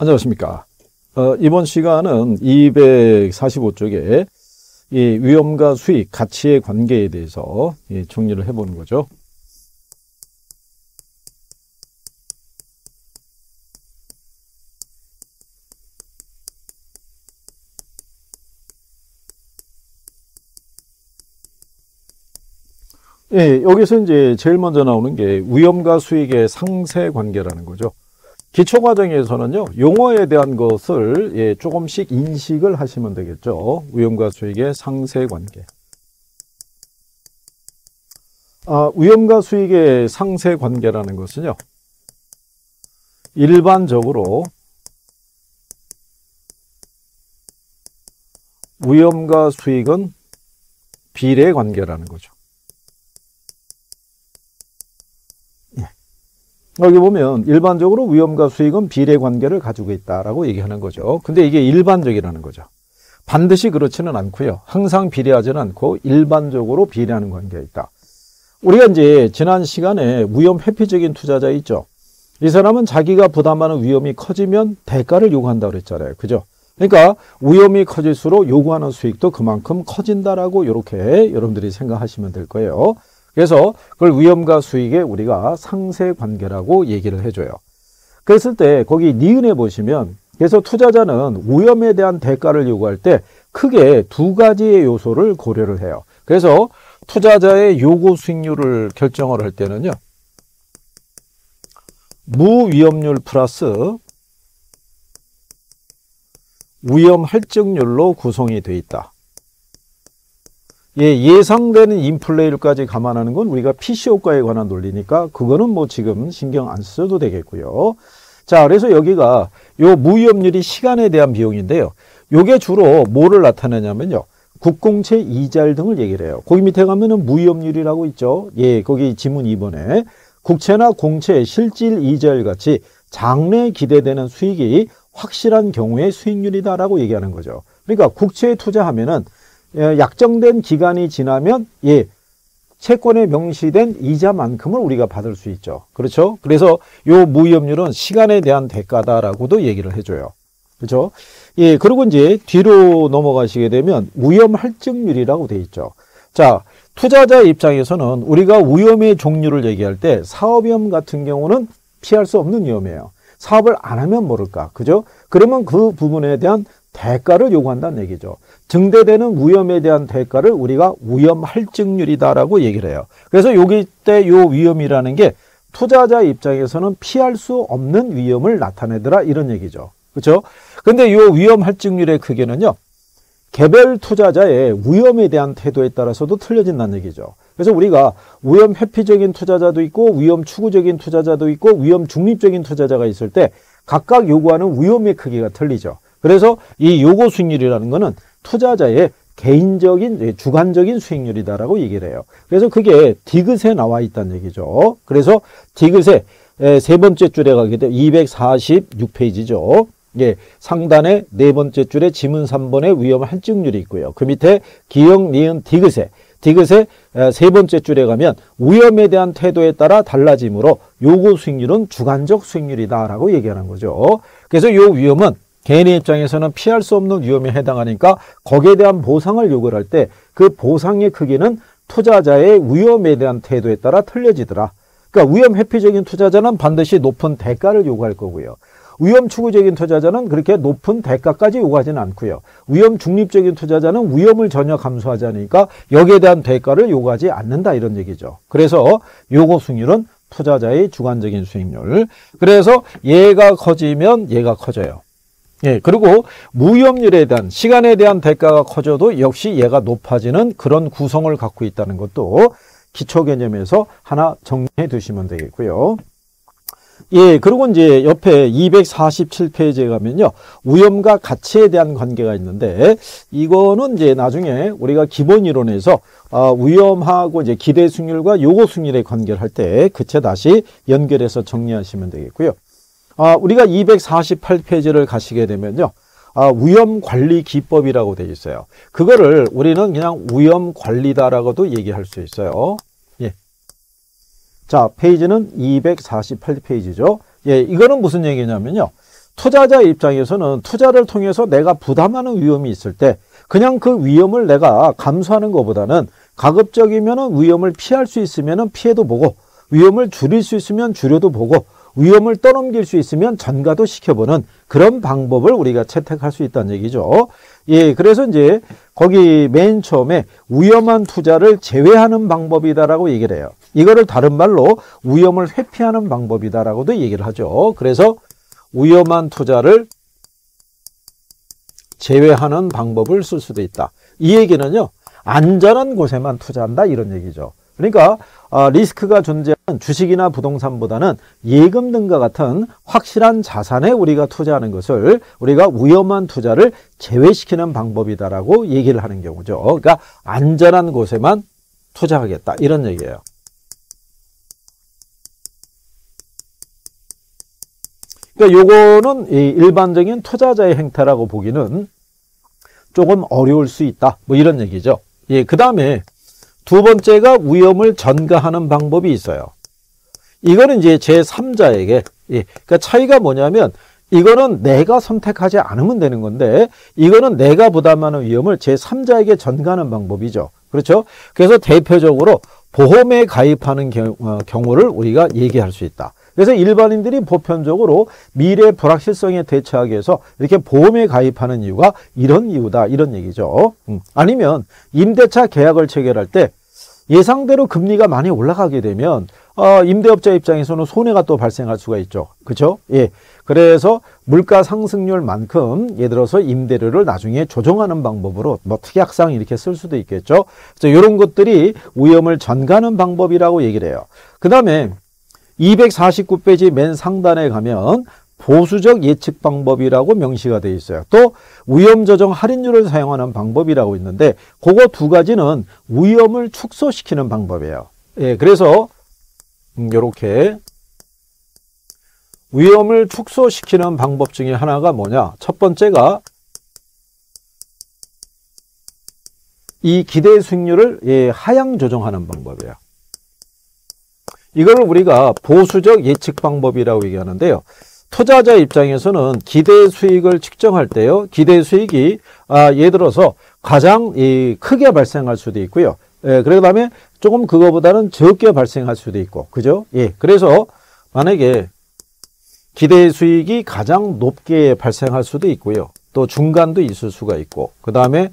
안녕하십니까. 이번 시간은 245쪽에 이 위험과 수익, 가치의 관계에 대해서 정리를 해보는 거죠. 예, 여기서 이제 제일 먼저 나오는 게 위험과 수익의 상세 관계라는 거죠. 기초 과정에서는요, 용어에 대한 것을 조금씩 인식을 하시면 되겠죠. 위험과 수익의 상세 관계. 위험과 수익의 상세 관계라는 것은요, 일반적으로 위험과 수익은 비례 관계라는 거죠. 여기 보면 일반적으로 위험과 수익은 비례 관계를 가지고 있다라고 얘기하는 거죠. 근데 이게 일반적이라는 거죠. 반드시 그렇지는 않고요. 항상 비례하지는 않고 일반적으로 비례하는 관계가 있다. 우리가 이제 지난 시간에 위험 회피적인 투자자 있죠. 이 사람은 자기가 부담하는 위험이 커지면 대가를 요구한다고 그랬잖아요. 그죠? 그러니까 위험이 커질수록 요구하는 수익도 그만큼 커진다라고 이렇게 여러분들이 생각하시면 될 거예요. 그래서 그걸 위험과 수익에 우리가 상세 관계라고 얘기를 해줘요. 그랬을 때 거기 니은에 보시면, 그래서 투자자는 위험에 대한 대가를 요구할 때 크게 두 가지의 요소를 고려를 해요. 그래서 투자자의 요구 수익률을 결정을 할 때는요, 무위험률 플러스 위험 할증률로 구성이 돼 있다. 예, 예상되는 인플레이율까지 감안하는 건 우리가 PC 효과에 관한 논리니까 그거는 뭐 지금 신경 안 써도 되겠고요. 자, 그래서 여기가 요 무위험률이 시간에 대한 비용인데요. 요게 주로 뭐를 나타내냐면요, 국공채 이자율 등을 얘기를 해요. 거기 밑에 가면은 무위험률이라고 있죠. 예, 거기 지문 2번에 국채나 공채 실질 이자율 같이 장래에 기대되는 수익이 확실한 경우의 수익률이다라고 얘기하는 거죠. 그러니까 국채에 투자하면은 약정된 기간이 지나면 채권에 명시된 이자만큼을 우리가 받을 수 있죠. 그렇죠? 그래서 요 무위험률은 시간에 대한 대가다라고도 얘기를 해줘요. 그렇죠? 예, 그리고 이제 뒤로 넘어가시게 되면 위험 할증률이라고 돼 있죠. 자, 투자자 입장에서는 우리가 위험의 종류를 얘기할 때 사업위험 같은 경우는 피할 수 없는 위험이에요. 사업을 안 하면 모를까. 그죠? 그러면 그 부분에 대한 대가를 요구한다는 얘기죠. 증대되는 위험에 대한 대가를 우리가 위험 할증률이다라고 얘기를 해요. 그래서 여기 때 요 위험이라는 게 투자자 입장에서는 피할 수 없는 위험을 나타내더라, 이런 얘기죠. 그렇죠? 근데 요 위험 할증률의 크기는요, 개별 투자자의 위험에 대한 태도에 따라서도 틀려진다는 얘기죠. 그래서 우리가 위험 회피적인 투자자도 있고 위험 추구적인 투자자도 있고 위험 중립적인 투자자가 있을 때 각각 요구하는 위험의 크기가 틀리죠. 그래서 이 요구 수익률이라는 거는 투자자의 개인적인 주관적인 수익률이다라고 얘기를 해요. 그래서 그게 디귿에 나와 있다는 얘기죠. 그래서 디귿의 세 번째 줄에 가게 되면 246페이지죠. 예, 상단의 네 번째 줄에 지문 3번에 위험 할증률이 있고요. 그 밑에 기역, 니은, 디귿의 세 번째 줄에 가면 위험에 대한 태도에 따라 달라지므로 요구 수익률은 주관적 수익률이다라고 얘기하는 거죠. 그래서 요 위험은 개인의 입장에서는 피할 수 없는 위험에 해당하니까 거기에 대한 보상을 요구를 할 때 그 보상의 크기는 투자자의 위험에 대한 태도에 따라 틀려지더라. 그러니까 위험 회피적인 투자자는 반드시 높은 대가를 요구할 거고요. 위험 추구적인 투자자는 그렇게 높은 대가까지 요구하지는 않고요. 위험 중립적인 투자자는 위험을 전혀 감수하지 않으니까 여기에 대한 대가를 요구하지 않는다, 이런 얘기죠. 그래서 요구 수익률은 투자자의 주관적인 수익률. 그래서 얘가 커지면 얘가 커져요. 예, 그리고 무위험률에 대한, 시간에 대한 대가가 커져도 역시 얘가 높아지는 그런 구성을 갖고 있다는 것도 기초 개념에서 하나 정리해 두시면 되겠고요. 예, 그리고 이제 옆에 247페이지에 가면요, 위험과 가치에 대한 관계가 있는데, 이거는 이제 나중에 우리가 기본 이론에서 위험하고 이제 기대 수익률과 요구 수익률의 관계를 할 때 그채 다시 연결해서 정리하시면 되겠고요. 우리가 248페이지를 가시게 되면요, 위험관리기법이라고 되어 있어요. 그거를 우리는 그냥 위험관리다라고도 얘기할 수 있어요. 예. 자, 페이지는 248페이지죠. 예, 이거는 무슨 얘기냐면요, 투자자 입장에서는 투자를 통해서 내가 부담하는 위험이 있을 때 그냥 그 위험을 내가 감수하는 것보다는 가급적이면 위험을 피할 수 있으면 피해도 보고, 위험을 줄일 수 있으면 줄여도 보고, 위험을 떠넘길 수 있으면 전가도 시켜보는 그런 방법을 우리가 채택할 수 있다는 얘기죠. 예, 그래서 이제 거기 맨 처음에 위험한 투자를 제외하는 방법이다라고 얘기를 해요. 이거를 다른 말로 위험을 회피하는 방법이다라고도 얘기를 하죠. 그래서 위험한 투자를 제외하는 방법을 쓸 수도 있다. 이 얘기는요, 안전한 곳에만 투자한다 이런 얘기죠. 그러니까 리스크가 존재하는 주식이나 부동산보다는 예금 등과 같은 확실한 자산에 우리가 투자하는 것을 우리가 위험한 투자를 제외시키는 방법이다라고 얘기를 하는 경우죠. 그러니까 안전한 곳에만 투자하겠다 이런 얘기예요. 그러니까 요거는 일반적인 투자자의 행태라고 보기는 조금 어려울 수 있다. 뭐 이런 얘기죠. 예, 그 다음에 두 번째가 위험을 전가하는 방법이 있어요. 이거는 이제 제3자에게, 예, 그러니까 차이가 뭐냐면 이거는 내가 선택하지 않으면 되는 건데 이거는 내가 부담하는 위험을 제3자에게 전가하는 방법이죠. 그렇죠? 그래서 대표적으로 보험에 가입하는 경우를 우리가 얘기할 수 있다. 그래서 일반인들이 보편적으로 미래 불확실성에 대처하기 위해서 이렇게 보험에 가입하는 이유가 이런 이유다. 이런 얘기죠. 아니면 임대차 계약을 체결할 때 예상대로 금리가 많이 올라가게 되면 임대업자 입장에서는 손해가 또 발생할 수가 있죠. 그렇죠? 예. 그래서 물가 상승률만큼 예를 들어서 임대료를 나중에 조정하는 방법으로 뭐 특약상 이렇게 쓸 수도 있겠죠. 그래서 이런 것들이 위험을 전가하는 방법이라고 얘기를 해요. 그다음에 249페이지 맨 상단에 가면 보수적 예측 방법이라고 명시가 되어 있어요. 또 위험 조정 할인율을 사용하는 방법이라고 있는데 그거 두 가지는 위험을 축소시키는 방법이에요. 예, 그래서 이렇게 위험을 축소시키는 방법 중에 하나가 뭐냐? 첫 번째가 이 기대 수익률을 하향 조정하는 방법이에요. 이걸 우리가 보수적 예측 방법이라고 얘기하는데요. 투자자 입장에서는 기대 수익을 측정할 때요. 기대 수익이 예를 들어서 가장 크게 발생할 수도 있고요. 예, 그다음에 조금 그거보다는 적게 발생할 수도 있고, 그죠? 예, 그래서 만약에 기대 수익이 가장 높게 발생할 수도 있고요. 또 중간도 있을 수가 있고, 그다음에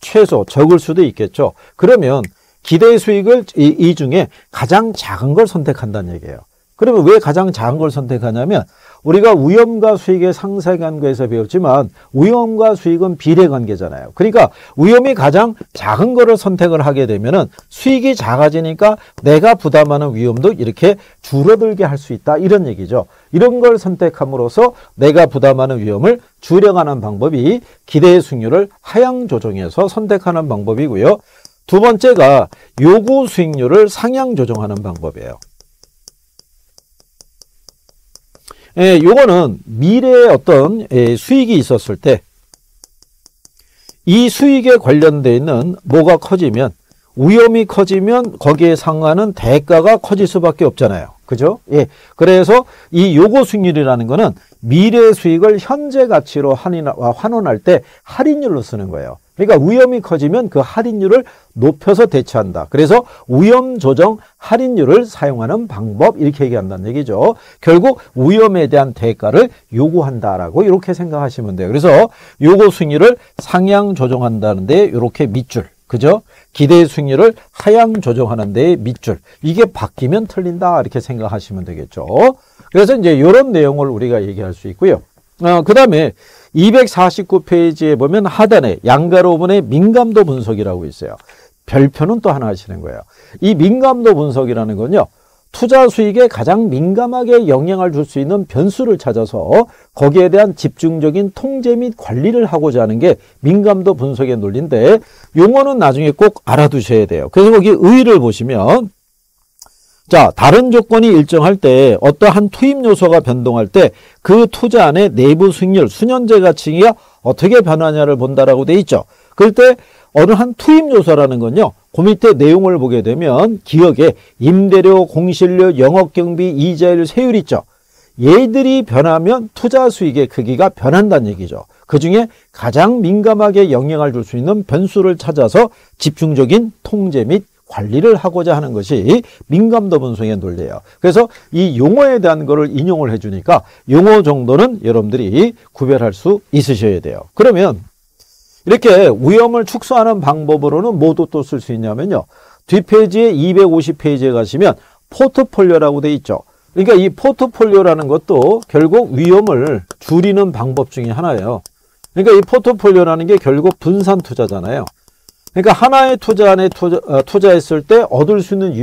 최소 적을 수도 있겠죠. 그러면 기대 수익을 이 중에 가장 작은 걸 선택한다는 얘기예요. 그러면 왜 가장 작은 걸 선택하냐면 우리가 위험과 수익의 상세관계에서 배웠지만 위험과 수익은 비례관계잖아요. 그러니까 위험이 가장 작은 거를 선택을 하게 되면은 수익이 작아지니까 내가 부담하는 위험도 이렇게 줄어들게 할 수 있다 이런 얘기죠. 이런 걸 선택함으로써 내가 부담하는 위험을 줄여가는 방법이 기대 수익률을 하향 조정해서 선택하는 방법이고요. 두 번째가 요구 수익률을 상향 조정하는 방법이에요. 예, 요거는 미래에 어떤 수익이 있었을 때 이 수익에 관련되어 있는 뭐가 커지면 위험이 커지면 거기에 상하는 대가가 커질 수밖에 없잖아요. 그죠? 예. 그래서 이 요구 수익률이라는 거는 미래 수익을 현재 가치로 환원할 때 할인율로 쓰는 거예요. 그러니까 위험이 커지면 그 할인율을 높여서 대처한다. 그래서 위험 조정 할인율을 사용하는 방법 이렇게 얘기한다는 얘기죠. 결국 위험에 대한 대가를 요구한다라고 이렇게 생각하시면 돼요. 그래서 요구 수익률을 상향 조정한다는데 이렇게 밑줄. 그죠? 기대 수익률을 하향 조정하는 데의 밑줄. 이게 바뀌면 틀린다 이렇게 생각하시면 되겠죠. 그래서 이제 이런 내용을 우리가 얘기할 수 있고요. 그 다음에 249페이지에 보면 하단에 양가로 분의 민감도 분석이라고 있어요. 별표는 또 하나 하시는 거예요. 이 민감도 분석이라는 건요. 투자 수익에 가장 민감하게 영향을 줄 수 있는 변수를 찾아서 거기에 대한 집중적인 통제 및 관리를 하고자 하는 게 민감도 분석의 논리인데 용어는 나중에 꼭 알아두셔야 돼요. 그래서 거기 의의를 보시면 자, 다른 조건이 일정할 때 어떠한 투입 요소가 변동할 때 그 투자 안의 내부 수익률, 수년제 가치가 어떻게 변하냐를 본다라고 돼 있죠. 그럴 때 어느 한 투입 요소라는 건요. 그 밑에 내용을 보게 되면 기억에 임대료, 공실료, 영업경비, 이자율, 세율 있죠. 얘들이 변하면 투자 수익의 크기가 변한다는 얘기죠. 그중에 가장 민감하게 영향을 줄 수 있는 변수를 찾아서 집중적인 통제 및 관리를 하고자 하는 것이 민감도 분석의 논리예요. 그래서 이 용어에 대한 거를 인용을 해주니까 용어 정도는 여러분들이 구별할 수 있으셔야 돼요. 그러면 이렇게 위험을 축소하는 방법으로는 뭐도 또 쓸 수 있냐면요. 뒷페이지에 250페이지에 가시면 포트폴리오라고 돼 있죠. 그러니까 이 포트폴리오라는 것도 결국 위험을 줄이는 방법 중에 하나예요. 그러니까 이 포트폴리오라는 게 결국 분산 투자잖아요. 그러니까 하나의 투자 안에 투자했을 때 얻을 수 있는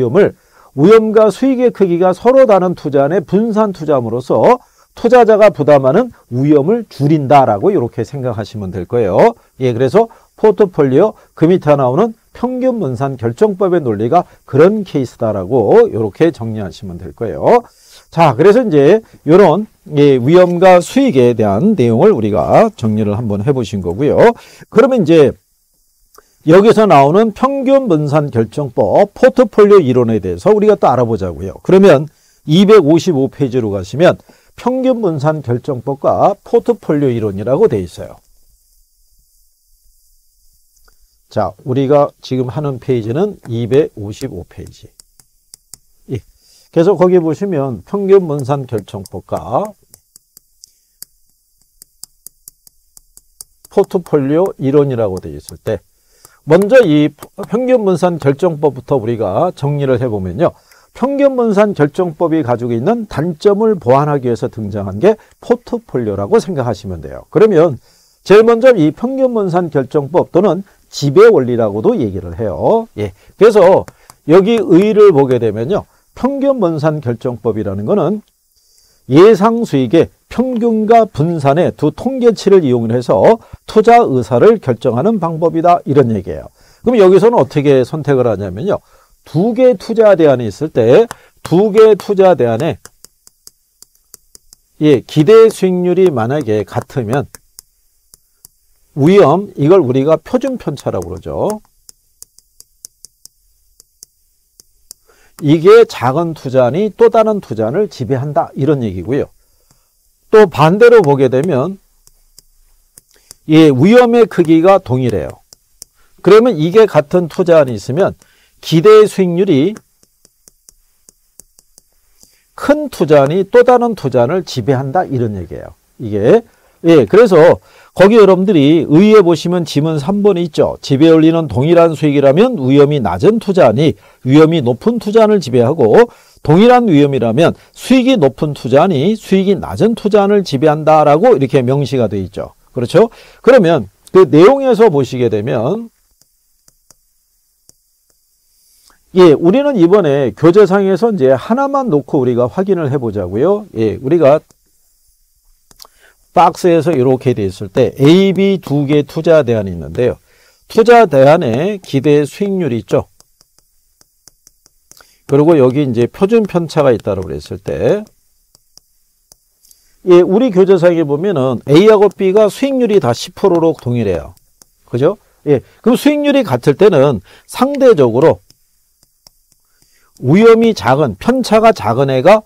위험과 수익의 크기가 서로 다른 투자 안에 분산 투자함으로써 투자자가 부담하는 위험을 줄인다라고 이렇게 생각하시면 될 거예요. 예, 그래서 포트폴리오 그 밑에 나오는 평균 분산 결정법의 논리가 그런 케이스다라고 이렇게 정리하시면 될 거예요. 자, 그래서 이제 이런 위험과 수익에 대한 내용을 우리가 정리를 한번 해보신 거고요. 그러면 이제 여기서 나오는 평균 분산 결정법 포트폴리오 이론에 대해서 우리가 또 알아보자고요. 그러면 255페이지로 가시면 평균 분산 결정법과 포트폴리오 이론이라고 돼 있어요. 자, 우리가 지금 하는 페이지는 255페이지. 예. 그래서 거기 보시면 평균 분산 결정법과 포트폴리오 이론이라고 되어 있을 때 먼저 이 평균 분산 결정법부터 우리가 정리를 해보면요. 평균 분산 결정법이 가지고 있는 단점을 보완하기 위해서 등장한 게 포트폴리오라고 생각하시면 돼요. 그러면 제일 먼저 이 평균 분산 결정법 또는 지배 원리라고도 얘기를 해요. 예. 그래서 여기 의의를 보게 되면요. 평균 분산 결정법이라는 거는 예상 수익의 평균과 분산의 두 통계치를 이용해서 투자 의사를 결정하는 방법이다. 이런 얘기예요. 그럼 여기서는 어떻게 선택을 하냐면요. 두 개의 투자 대안이 있을 때 두 개의 투자 대안에 예, 기대 수익률이 만약에 같으면 위험, 이걸 우리가 표준 편차라고 그러죠. 이게 작은 투자안이 또 다른 투자안을 지배한다. 이런 얘기고요. 또 반대로 보게 되면 예, 위험의 크기가 동일해요. 그러면 이게 같은 투자안이 있으면 기대 수익률이 큰 투자안이 또 다른 투자안을 지배한다. 이런 얘기예요. 이게 예, 그래서 거기 여러분들이 의의해 보시면 지문 3번이 있죠. 지배 원리는 동일한 수익이라면 위험이 낮은 투자안이 위험이 높은 투자안을 지배하고 동일한 위험이라면 수익이 높은 투자안이 수익이 낮은 투자안을 지배한다라고 이렇게 명시가 되어 있죠. 그렇죠? 그러면 그 내용에서 보시게 되면 예, 우리는 이번에 교재상에서 이제 하나만 놓고 우리가 확인을 해 보자고요. 예, 우리가 박스에서 이렇게 돼 있을 때 A, B 두 개의 투자 대안이 있는데요. 투자 대안에 기대 수익률이 있죠. 그리고 여기 이제 표준 편차가 있다라고 그랬을 때 예, 우리 교재상에 보면은 A하고 B가 수익률이 다 10%로 동일해요. 그죠? 예. 그럼 수익률이 같을 때는 상대적으로 위험이 작은, 편차가 작은 애가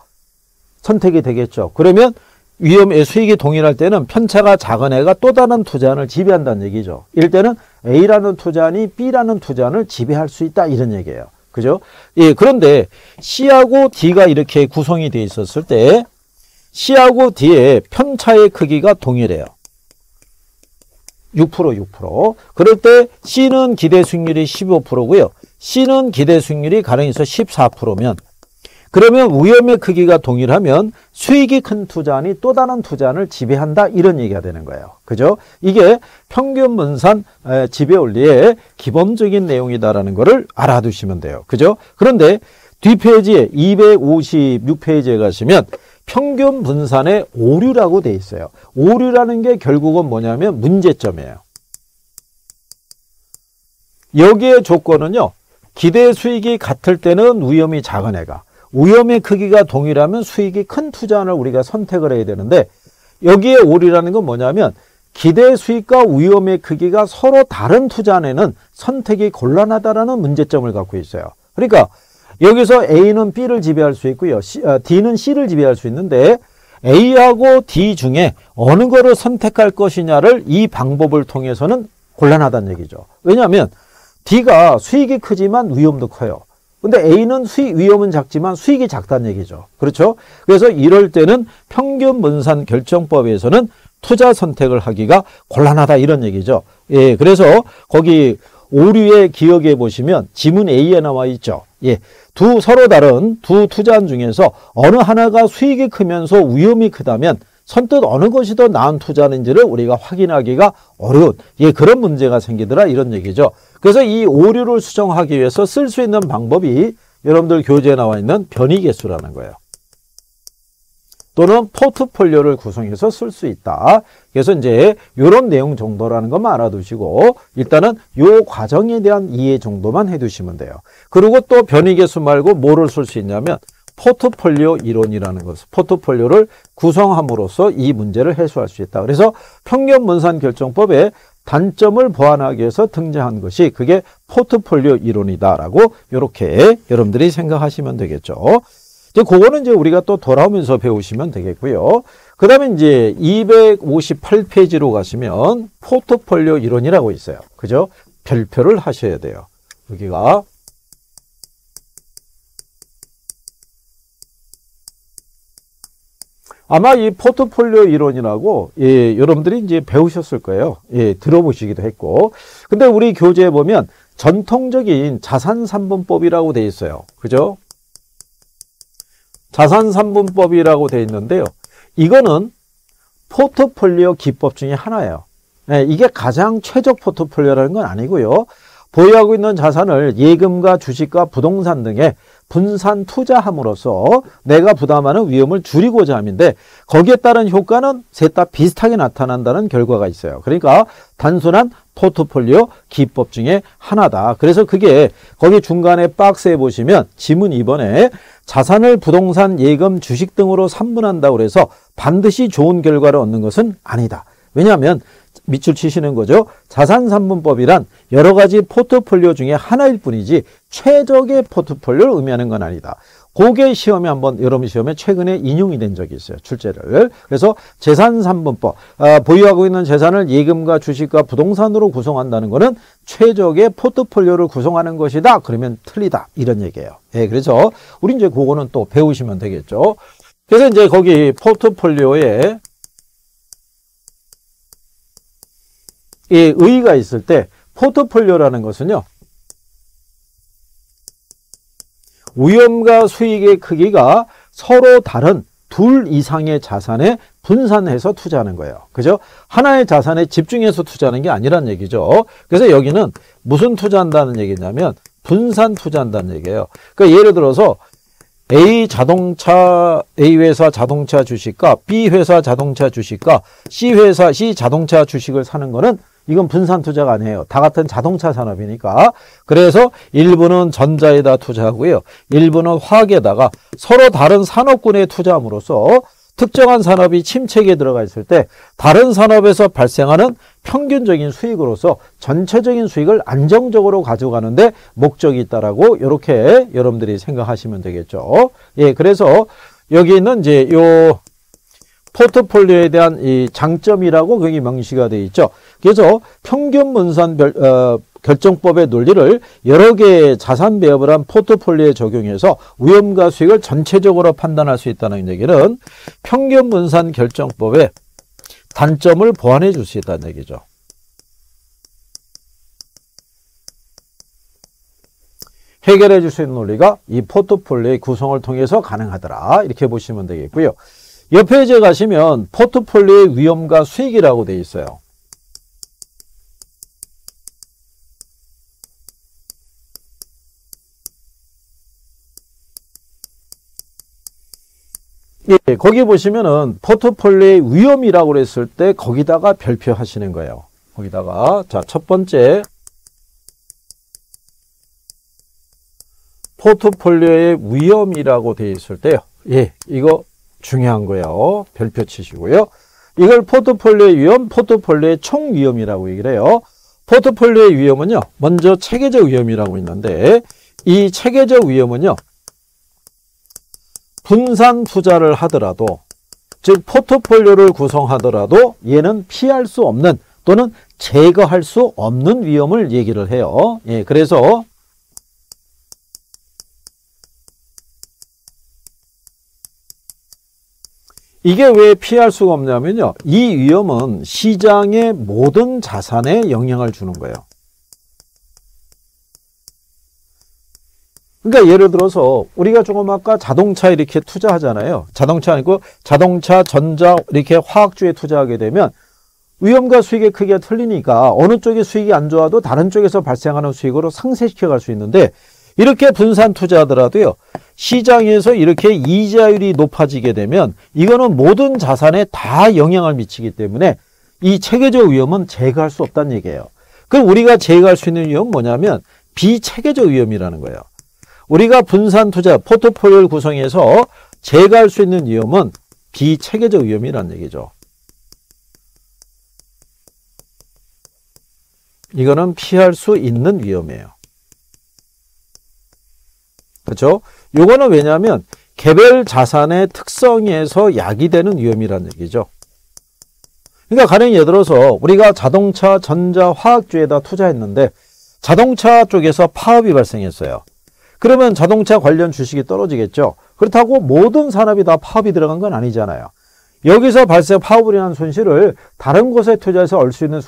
선택이 되겠죠. 그러면 위험의 수익이 동일할 때는 편차가 작은 애가 또 다른 투자안을 지배한다는 얘기죠. 이럴 때는 A라는 투자안이 B라는 투자안을 지배할 수 있다. 이런 얘기예요. 그죠? 예, 그런데 C하고 D가 이렇게 구성이 돼 있었을 때 C하고 D의 편차의 크기가 동일해요. 6%. 그럴 때 C는 기대 수익률이 15%고요. C는 기대 수익률이 가령해서 14%면 그러면 위험의 크기가 동일하면 수익이 큰 투자안이 또 다른 투자안을 지배한다. 이런 얘기가 되는 거예요. 그죠? 이게 평균 분산 지배 원리의 기본적인 내용이다라는 거를 알아두시면 돼요. 그죠? 그런데 뒷페이지에 256페이지에 가시면 평균 분산의 오류라고 돼 있어요. 오류라는 게 결국은 뭐냐면 문제점이에요. 여기의 조건은요. 기대 수익이 같을 때는 위험이 작은 애가 위험의 크기가 동일하면 수익이 큰 투자안을 우리가 선택을 해야 되는데 여기에 오류라는 건 뭐냐면 기대 수익과 위험의 크기가 서로 다른 투자안에는 선택이 곤란하다라는 문제점을 갖고 있어요. 그러니까 여기서 A는 B를 지배할 수 있고요. D는 C를 지배할 수 있는데 A하고 D 중에 어느 거를 선택할 것이냐를 이 방법을 통해서는 곤란하다는 얘기죠. 왜냐하면 D가 수익이 크지만 위험도 커요. 근데 A는 위험은 작지만 수익이 작다는 얘기죠. 그렇죠? 그래서 이럴 때는 평균 분산 결정법에서는 투자 선택을 하기가 곤란하다 이런 얘기죠. 예, 그래서 거기 오류의 기억에 보시면 지문 A에 나와 있죠. 예, 서로 다른 두 투자안 중에서 어느 하나가 수익이 크면서 위험이 크다면 선뜻 어느 것이 더 나은 투자인지를 우리가 확인하기가 어려운 그런 문제가 생기더라 이런 얘기죠. 그래서 이 오류를 수정하기 위해서 쓸 수 있는 방법이 여러분들 교재에 나와 있는 변이 개수라는 거예요. 또는 포트폴리오를 구성해서 쓸 수 있다. 그래서 이제 이런 내용 정도라는 것만 알아두시고 일단은 이 과정에 대한 이해 정도만 해두시면 돼요. 그리고 또 변이 개수 말고 뭐를 쓸 수 있냐면 포트폴리오 이론이라는 것, 포트폴리오를 구성함으로써 이 문제를 해소할 수 있다. 그래서 평균 분산 결정법의 단점을 보완하기 위해서 등장한 것이 그게 포트폴리오 이론이다라고 이렇게 여러분들이 생각하시면 되겠죠. 이제 그거는 이제 우리가 또 돌아오면서 배우시면 되겠고요. 그 다음에 이제 258페이지로 가시면 포트폴리오 이론이라고 있어요. 그죠? 별표를 하셔야 돼요. 여기가 아마 이 포트폴리오 이론이라고 여러분들이 이제 배우셨을 거예요. 들어보시기도 했고. 근데 우리 교재에 보면 전통적인 자산 3분법이라고 돼 있어요. 그죠? 자산 3분법이라고 돼 있는데요. 이거는 포트폴리오 기법 중에 하나예요. 네, 이게 가장 최적 포트폴리오라는 건 아니고요. 보유하고 있는 자산을 예금과 주식과 부동산 등의 분산 투자함으로써 내가 부담하는 위험을 줄이고자 함인데 거기에 따른 효과는 셋 다 비슷하게 나타난다는 결과가 있어요. 그러니까 단순한 포트폴리오 기법 중에 하나다. 그래서 그게 거기 중간에 박스에 보시면 지문 2번에 자산을 부동산, 예금, 주식 등으로 삼분한다고 해서 반드시 좋은 결과를 얻는 것은 아니다. 왜냐하면 밑줄 치시는 거죠. 자산 3분법이란 여러 가지 포트폴리오 중에 하나일 뿐이지 최적의 포트폴리오를 의미하는 건 아니다. 그게 시험에 한번 여러분 시험에 최근에 인용이 된 적이 있어요. 출제를. 그래서 재산 3분법, 보유하고 있는 재산을 예금과 주식과 부동산으로 구성한다는 것은 최적의 포트폴리오를 구성하는 것이다. 그러면 틀리다. 이런 얘기예요. 예, 그래서 우리 이제 그거는 또 배우시면 되겠죠. 그래서 이제 거기 포트폴리오에 이 의의가 있을 때 포트폴리오라는 것은요. 위험과 수익의 크기가 서로 다른 둘 이상의 자산에 분산해서 투자하는 거예요. 그죠? 하나의 자산에 집중해서 투자하는 게 아니란 얘기죠. 그래서 여기는 무슨 투자한다는 얘기냐면 분산 투자한다는 얘기예요. 그러니까 예를 들어서 A 회사 자동차 주식과 B 회사 자동차 주식과 C 회사 C 자동차 주식을 사는 거는 이건 분산 투자가 아니에요. 다 같은 자동차 산업이니까. 그래서 일부는 전자에다 투자하고요. 일부는 화학에다가 서로 다른 산업군에 투자함으로써 특정한 산업이 침체기에 들어가 있을 때 다른 산업에서 발생하는 평균적인 수익으로서 전체적인 수익을 안정적으로 가져가는데 목적이 있다라고 이렇게 여러분들이 생각하시면 되겠죠. 예, 그래서 여기 있는 이제 요 포트폴리오에 대한 이 장점이라고 거기 명시가 되어 있죠. 그래서 평균 분산 결정법의 논리를 여러 개의 자산 배합을 한 포트폴리오에 적용해서 위험과 수익을 전체적으로 판단할 수 있다는 얘기는 평균 분산 결정법의 단점을 보완해 줄 수 있다는 얘기죠. 해결해 줄 수 있는 논리가 이 포트폴리오의 구성을 통해서 가능하더라. 이렇게 보시면 되겠고요. 옆에 이제 가시면 포트폴리오의 위험과 수익이라고 되어 있어요. 예, 거기 보시면은 포트폴리오의 위험이라고 그랬을 때 거기다가 별표 하시는 거예요. 거기다가 자, 첫 번째 포트폴리오의 위험이라고 되어 있을 때요. 예, 이거 중요한 거예요. 별표 치시고요. 이걸 포트폴리오의 위험, 포트폴리오의 총 위험이라고 얘기를 해요. 포트폴리오의 위험은요. 먼저 체계적 위험이라고 있는데 이 체계적 위험은요. 분산 투자를 하더라도 즉 포트폴리오를 구성하더라도 얘는 피할 수 없는 또는 제거할 수 없는 위험을 얘기를 해요. 예, 그래서 이게 왜 피할 수가 없냐면요, 이 위험은 시장의 모든 자산에 영향을 주는 거예요. 그러니까 예를 들어서 우리가 조금 아까 자동차 이렇게 투자하잖아요. 자동차 아니고 자동차, 전자 이렇게 화학주에 투자하게 되면 위험과 수익의 크기가 틀리니까 어느 쪽의 수익이 안 좋아도 다른 쪽에서 발생하는 수익으로 상쇄시켜 갈 수 있는데, 이렇게 분산 투자하더라도요, 시장에서 이렇게 이자율이 높아지게 되면 이거는 모든 자산에 다 영향을 미치기 때문에 이 체계적 위험은 제거할 수 없다는 얘기예요. 그럼 우리가 제거할 수 있는 위험은 뭐냐면 비체계적 위험이라는 거예요. 우리가 분산 투자, 포트폴리오를 구성해서 제거할 수 있는 위험은 비체계적 위험이라는 얘기죠. 이거는 피할 수 있는 위험이에요. 그렇죠? 요거는 왜냐하면 개별 자산의 특성에서 야기되는 위험이라는 얘기죠. 그러니까 가령 예를 들어서 우리가 자동차, 전자, 화학주에다 투자했는데 자동차 쪽에서 파업이 발생했어요. 그러면 자동차 관련 주식이 떨어지겠죠. 그렇다고 모든 산업이 다 파업이 들어간 건 아니잖아요. 여기서 발생 파업으로 인한 손실을 다른 곳에 투자해서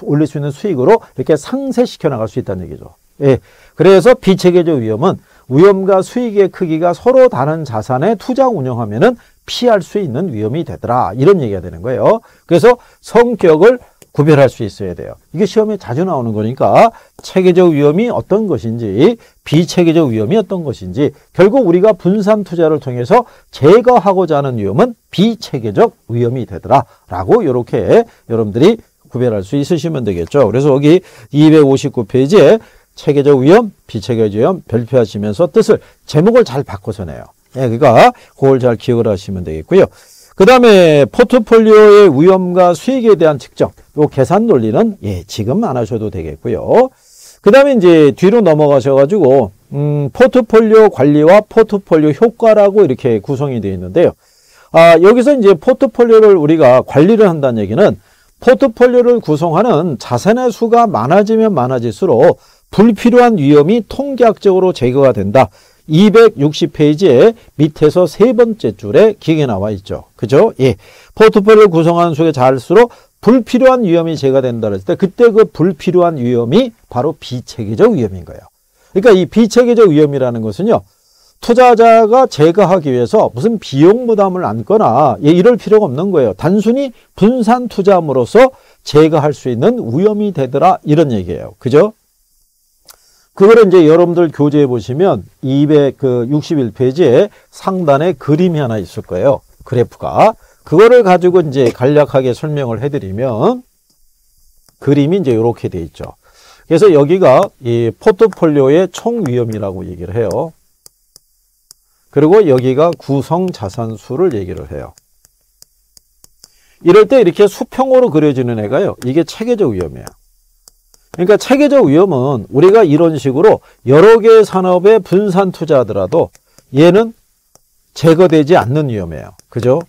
올릴 수 있는 수익으로 이렇게 상쇄시켜 나갈 수 있다는 얘기죠. 예, 그래서 비체계적 위험은 위험과 수익의 크기가 서로 다른 자산에 투자 운영하면은 피할 수 있는 위험이 되더라, 이런 얘기가 되는 거예요. 그래서 성격을 구별할 수 있어야 돼요. 이게 시험에 자주 나오는 거니까 체계적 위험이 어떤 것인지, 비체계적 위험이 어떤 것인지, 결국 우리가 분산 투자를 통해서 제거하고자 하는 위험은 비체계적 위험이 되더라라고 이렇게 여러분들이 구별할 수 있으시면 되겠죠. 그래서 여기 259페이지에 체계적 위험, 비체계적 위험 별표하시면서 뜻을, 제목을 잘 바꿔서 내요. 예, 그러니까 그걸 잘 기억을 하시면 되겠고요. 그 다음에 포트폴리오의 위험과 수익에 대한 측정, 요 계산 논리는 예, 지금 안 하셔도 되겠고요. 그 다음에 이제 뒤로 넘어가셔가지고 포트폴리오 관리와 포트폴리오 효과라고 이렇게 구성이 되어 있는데요. 아, 여기서 이제 포트폴리오를 우리가 관리를 한다는 얘기는 포트폴리오를 구성하는 자산의 수가 많아지면 많아질수록 불필요한 위험이 통계학적으로 제거가 된다. 260페이지에 밑에서 세 번째 줄에 길게 나와 있죠. 그죠? 예. 포트폴리오를 구성하는 수가 작을수록 불필요한 위험이 제거된다 했을 때, 그때 그 불필요한 위험이 바로 비체계적 위험인 거예요. 그러니까 이 비체계적 위험이라는 것은요, 투자자가 제거하기 위해서 무슨 비용 부담을 안거나 예, 이럴 필요가 없는 거예요. 단순히 분산 투자함으로써 제거할 수 있는 위험이 되더라, 이런 얘기예요. 그죠? 그걸 이제 여러분들 교재에 보시면 261페이지에 상단에 그림이 하나 있을 거예요. 그래프가. 그거를 가지고 이제 간략하게 설명을 해드리면, 그림이 이제 이렇게 돼 있죠. 그래서 여기가 이 포트폴리오의 총 위험이라고 얘기를 해요. 그리고 여기가 구성 자산 수를 얘기를 해요. 이럴 때 이렇게 수평으로 그려지는 애가요, 이게 체계적 위험이에요. 그러니까 체계적 위험은 우리가 이런 식으로 여러 개의 산업에 분산 투자하더라도 얘는 제거되지 않는 위험이에요. 그죠?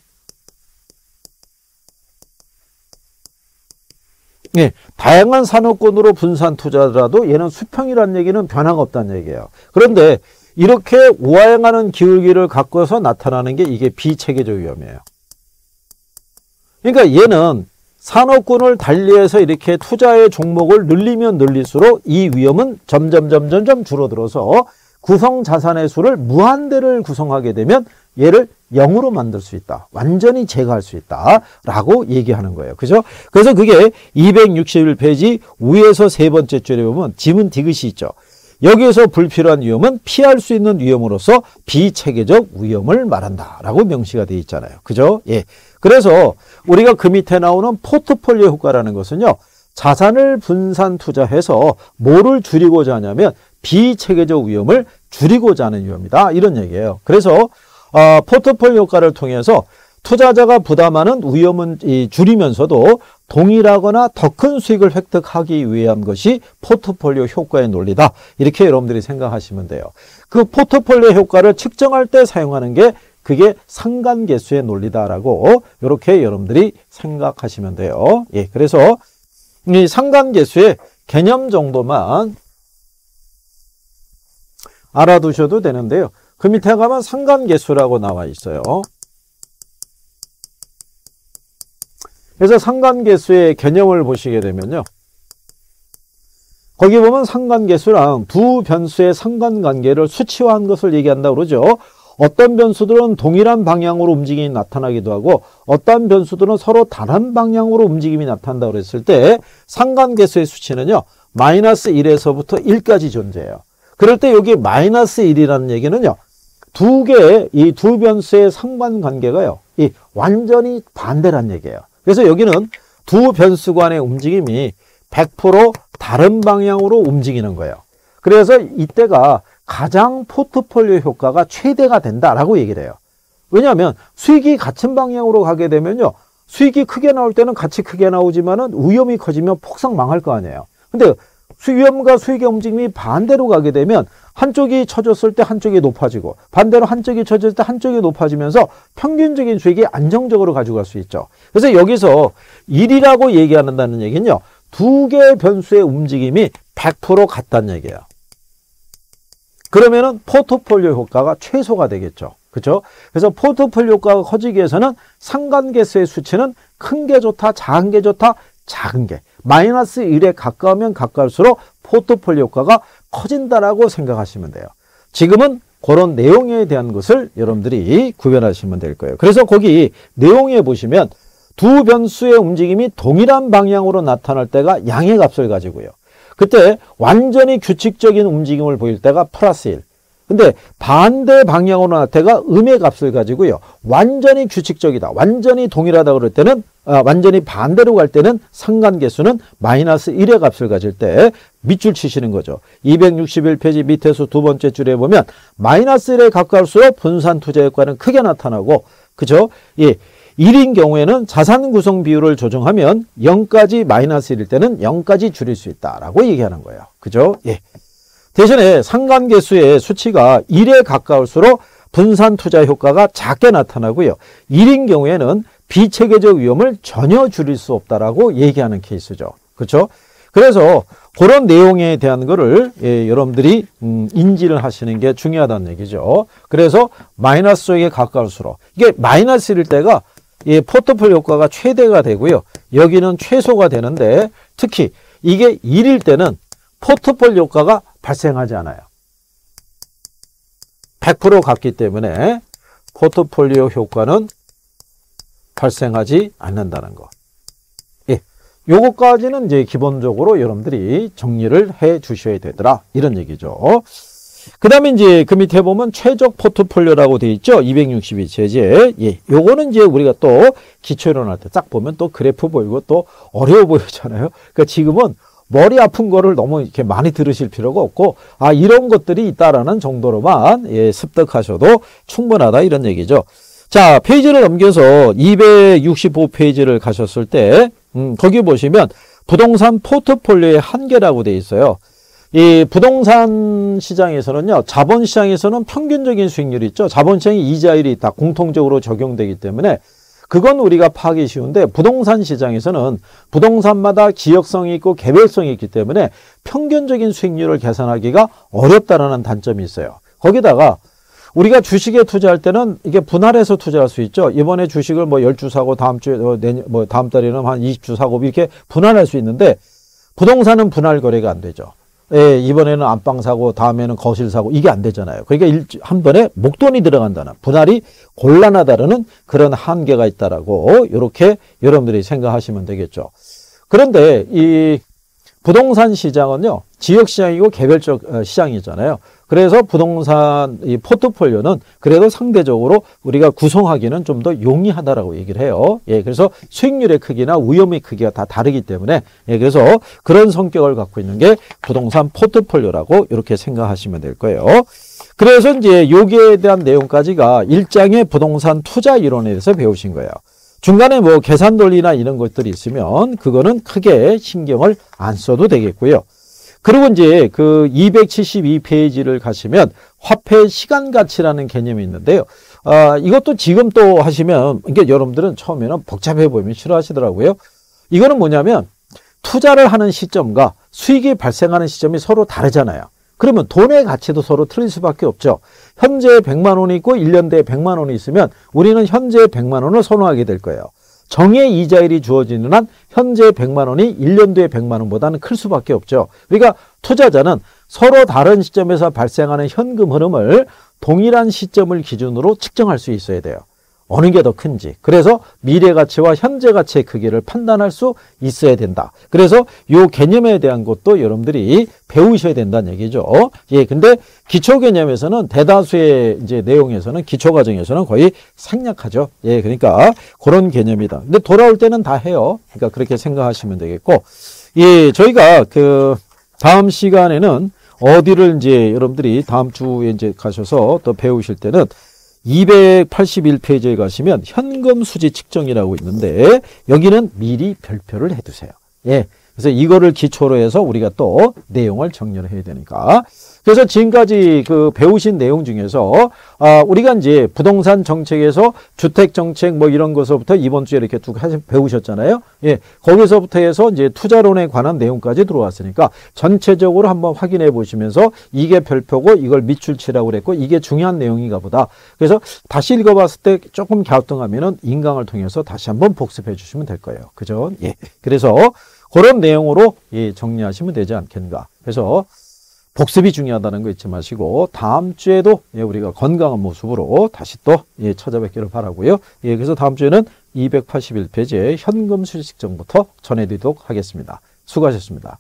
예, 다양한 산업군으로 분산 투자하더라도 얘는 수평이라는 얘기는 변화가 없다는 얘기예요. 그런데 이렇게 우아행하는 기울기를 갖고서 나타나는 게 이게 비체계적 위험이에요. 그러니까 얘는 산업군을 달리해서 이렇게 투자의 종목을 늘리면 늘릴수록 이 위험은 점점 줄어들어서 구성 자산의 수를 무한대를 구성하게 되면 얘를 0으로 만들 수 있다. 완전히 제거할 수 있다라고 얘기하는 거예요. 그죠? 그래서 그게 261페이지 위에서 세 번째 줄에 보면 지문 디귿이 있죠. 여기에서 불필요한 위험은 피할 수 있는 위험으로서 비체계적 위험을 말한다라고 명시가 되어 있잖아요. 그죠? 예. 그래서 우리가 그 밑에 나오는 포트폴리오 효과라는 것은요, 자산을 분산 투자해서 뭐를 줄이고자 하냐면 비체계적 위험을 줄이고자 하는 위험이다, 이런 얘기예요. 그래서 포트폴리오 효과를 통해서 투자자가 부담하는 위험은 줄이면서도 동일하거나 더 큰 수익을 획득하기 위한 것이 포트폴리오 효과의 논리다, 이렇게 여러분들이 생각하시면 돼요. 그 포트폴리오 효과를 측정할 때 사용하는 게 그게 상관계수의 논리다라고 이렇게 여러분들이 생각하시면 돼요. 예, 그래서 이 상관계수의 개념 정도만 알아두셔도 되는데요. 그 밑에 가면 상관계수라고 나와 있어요. 그래서 상관계수의 개념을 보시게 되면요. 거기 보면 상관계수랑 두 변수의 상관관계를 수치화한 것을 얘기한다고 그러죠. 어떤 변수들은 동일한 방향으로 움직임이 나타나기도 하고 어떤 변수들은 서로 다른 방향으로 움직임이 나타난다고 그랬을 때 상관계수의 수치는요. 마이너스 1에서부터 1까지 존재해요. 그럴 때 여기 마이너스 1이라는 얘기는요. 두 개의 이 두 변수의 상관관계가요. 이 완전히 반대란 얘기예요. 그래서 여기는 두 변수 간의 움직임이 100% 다른 방향으로 움직이는 거예요. 그래서 이때가 가장 포트폴리오 효과가 최대가 된다라고 얘기를 해요. 왜냐하면 수익이 같은 방향으로 가게 되면요. 수익이 크게 나올 때는 같이 크게 나오지만은 위험이 커지면 폭삭 망할 거 아니에요. 근데 위험과 수익의 움직임이 반대로 가게 되면 한쪽이 쳐졌을 때 한쪽이 높아지고 반대로 한쪽이 쳐졌을 때 한쪽이 높아지면서 평균적인 수익이 안정적으로 가져갈 수 있죠. 그래서 여기서 1이라고 얘기한다는 얘기는요. 두 개의 변수의 움직임이 100% 같다는 얘기예요. 그러면은 포트폴리오 효과가 최소가 되겠죠. 그렇죠? 그래서 포트폴리오 효과가 커지기 위해서는 상관계수의 수치는 큰 게 좋다, 작은 게 좋다, 작은 게. 마이너스 1에 가까우면 가까울수록 포트폴리오 효과가 커진다라고 생각하시면 돼요. 지금은 그런 내용에 대한 것을 여러분들이 구별하시면 될 거예요. 그래서 거기 내용에 보시면 두 변수의 움직임이 동일한 방향으로 나타날 때가 양의 값을 가지고요. 그때 완전히 규칙적인 움직임을 보일 때가 플러스 1. 근데 반대 방향으로 나타날 때가 음의 값을 가지고요. 완전히 규칙적이다. 완전히 동일하다 그럴 때는 완전히 반대로 갈 때는 상관계수는 마이너스 1의 값을 가질 때 밑줄 치시는 거죠. 261페이지 밑에서 두 번째 줄에 보면 마이너스 1에 가까울수록 분산 투자 효과는 크게 나타나고 그죠? 예. 1인 경우에는 자산 구성 비율을 조정하면 0까지 마이너스 1일 때는 0까지 줄일 수 있다라고 얘기하는 거예요. 그죠? 예. 대신에 상관계수의 수치가 1에 가까울수록 분산 투자 효과가 작게 나타나고요. 1인 경우에는 비체계적 위험을 전혀 줄일 수 없다라고 얘기하는 케이스죠. 그렇죠? 그래서 그런 내용에 대한 거를 예, 여러분들이 인지를 하시는 게 중요하다는 얘기죠. 그래서 마이너스에 가까울수록 이게 마이너스 1일 때가 예, 포트폴리오 효과가 최대가 되고요. 여기는 최소가 되는데 특히 이게 1일 때는 포트폴리오 효과가 발생하지 않아요. 100% 같기 때문에 포트폴리오 효과는 발생하지 않는다는 것. 예. 요거까지는 이제 기본적으로 여러분들이 정리를 해 주셔야 되더라. 이런 얘기죠. 그 다음에 이제 그 밑에 보면 최적 포트폴리오라고 되어 있죠. 262페이지에. 예. 요거는 이제 우리가 또 기초이론할 때 딱 보면 또 그래프 보이고 또 어려워 보이잖아요. 그러니까 지금은 머리 아픈 거를 너무 이렇게 많이 들으실 필요가 없고, 아, 이런 것들이 있다라는 정도로만 예, 습득하셔도 충분하다. 이런 얘기죠. 자, 페이지를 넘겨서 265페이지를 가셨을 때 거기 보시면 부동산 포트폴리오의 한계라고 돼 있어요. 이 부동산 시장에서는요. 자본 시장에서는 평균적인 수익률이 있죠. 자본 시장의 이자율이 다 공통적으로 적용되기 때문에 그건 우리가 파악이 쉬운데 부동산 시장에서는 부동산마다 지역성이 있고 개별성이 있기 때문에 평균적인 수익률을 계산하기가 어렵다라는 단점이 있어요. 거기다가 우리가 주식에 투자할 때는 이게 분할해서 투자할 수 있죠. 이번에 주식을 뭐 10주 사고 다음 주에 뭐 다음 달에는 한 20주 사고 이렇게 분할할 수 있는데 부동산은 분할 거래가 안 되죠. 예, 이번에는 안방 사고 다음에는 거실 사고 이게 안 되잖아요. 그러니까 한 번에 목돈이 들어간다는 분할이 곤란하다라는 그런 한계가 있다라고 이렇게 여러분들이 생각하시면 되겠죠. 그런데 이 부동산 시장은요. 지역 시장이고 개별적 시장이잖아요. 그래서 부동산 이 포트폴리오는 그래도 상대적으로 우리가 구성하기는 좀 더 용이하다라고 얘기를 해요. 예, 그래서 수익률의 크기나 위험의 크기가 다 다르기 때문에 예, 그래서 그런 성격을 갖고 있는 게 부동산 포트폴리오라고 이렇게 생각하시면 될 거예요. 그래서 이제 여기에 대한 내용까지가 1장의 부동산 투자 이론에 대해서 배우신 거예요. 중간에 뭐 계산 논리나 이런 것들이 있으면 그거는 크게 신경을 안 써도 되겠고요. 그리고 이제 그 272페이지를 가시면 화폐 시간 가치라는 개념이 있는데요. 이것도 지금 또 하시면, 이게 여러분들은 처음에는 복잡해 보이면 싫어하시더라고요. 이거는 뭐냐면 투자를 하는 시점과 수익이 발생하는 시점이 서로 다르잖아요. 그러면 돈의 가치도 서로 틀릴 수밖에 없죠. 현재 100만 원이 있고 1년 뒤에 100만 원이 있으면 우리는 현재 100만 원을 선호하게 될 거예요. 정의 이자율이 주어지는 한 현재 100만 원이 1년 뒤에 100만 원보다는 클 수밖에 없죠. 그러니까 투자자는 서로 다른 시점에서 발생하는 현금 흐름을 동일한 시점을 기준으로 측정할 수 있어야 돼요. 어느 게 더 큰지. 그래서 미래 가치와 현재 가치의 크기를 판단할 수 있어야 된다. 그래서 요 개념에 대한 것도 여러분들이 배우셔야 된다는 얘기죠. 예, 근데 기초 개념에서는 대다수의 이제 내용에서는 기초 과정에서는 거의 생략하죠. 예, 그러니까 그런 개념이다. 근데 돌아올 때는 다 해요. 그러니까 그렇게 생각하시면 되겠고. 예, 저희가 그 다음 시간에는 어디를 이제 여러분들이 다음 주에 이제 가셔서 또 배우실 때는 281페이지에 가시면 현금 수지 측정이라고 있는데 여기는 미리 별표를 해두세요. 예, 그래서 이거를 기초로 해서 우리가 또 내용을 정리를 해야 되니까. 그래서 지금까지 그 배우신 내용 중에서 우리가 이제 부동산 정책에서 주택 정책 뭐 이런 것서부터 이번 주에 이렇게 쭉 배우셨잖아요. 예, 거기서부터 해서 이제 투자론에 관한 내용까지 들어왔으니까 전체적으로 한번 확인해 보시면서 이게 별표고 이걸 밑줄치라고 그랬고 이게 중요한 내용인가 보다. 그래서 다시 읽어봤을 때 조금 갸우뚱하면은 인강을 통해서 다시 한번 복습해 주시면 될 거예요. 그죠? 예, 그래서 그런 내용으로 예, 정리하시면 되지 않겠는가. 그래서 복습이 중요하다는 거 잊지 마시고 다음 주에도 예, 우리가 건강한 모습으로 다시 또 예, 찾아뵙기를 바라고요. 예, 그래서 다음 주에는 281페이지의 현금 수지 측정부터 전해드리도록 하겠습니다. 수고하셨습니다.